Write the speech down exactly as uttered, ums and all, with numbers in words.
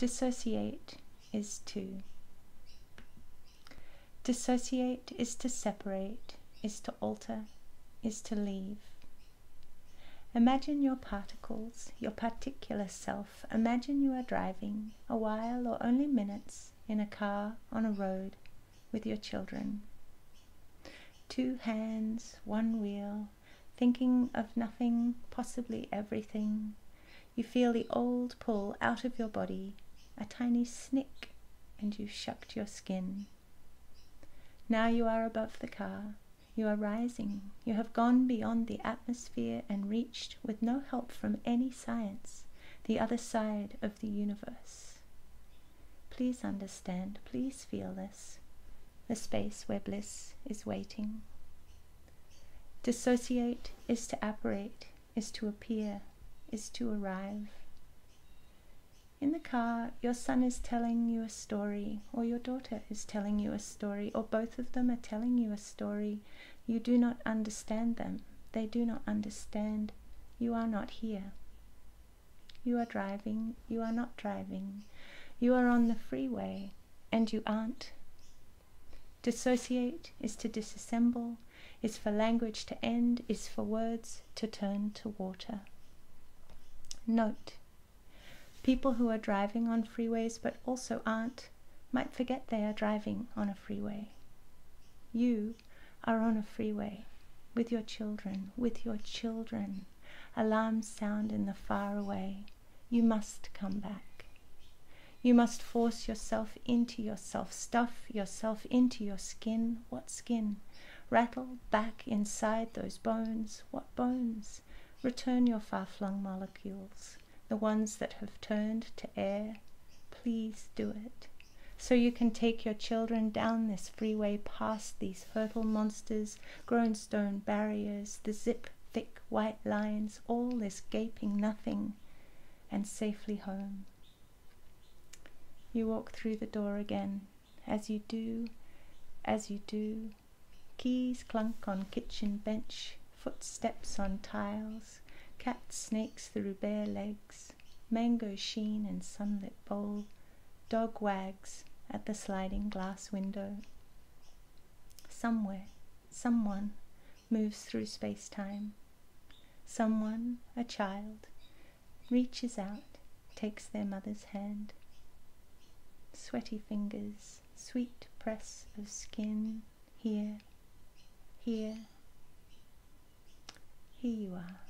Dissociate is to. Dissociate is to separate, is to alter, is to leave. Imagine your particles, your particular self. Imagine you are driving a while or only minutes in a car on a road with your children. Two hands, one wheel, thinking of nothing, possibly everything. You feel the old pull out of your body, a tiny snick, and you shucked your skin. Now you are above the car. You are rising. You have gone beyond the atmosphere and reached, with no help from any science, the other side of the universe. Please understand. Please feel this. The space where bliss is waiting. Dissociate is to apparate, is to appear, is to arrive. In the car, your son is telling you a story, or your daughter is telling you a story, or both of them are telling you a story. You do not understand them. They do not understand. You are not here. You are driving. You are not driving. You are on the freeway, and you aren't. Dissociate is to disassemble, is for language to end, is for words to turn to water. Note. People who are driving on freeways but also aren't might forget they are driving on a freeway. You are on a freeway with your children, with your children. Alarms sound in the far away. You must come back. You must force yourself into yourself, stuff yourself into your skin. What skin? Rattle back inside those bones. What bones? Return your far-flung molecules. The ones that have turned to air, please do it. So you can take your children down this freeway, past these hurdle monsters, grown stone barriers, the zip-thick white lines, all this gaping nothing, and safely home. You walk through the door again. As you do, as you do, keys clunk on kitchen bench, footsteps on tiles, cat snakes through bare legs, mango sheen in sunlit bowl, dog wags at the sliding glass window. Somewhere, someone moves through space-time. Someone, a child, reaches out, takes their mother's hand. Sweaty fingers, sweet press of skin, here, here, here you are.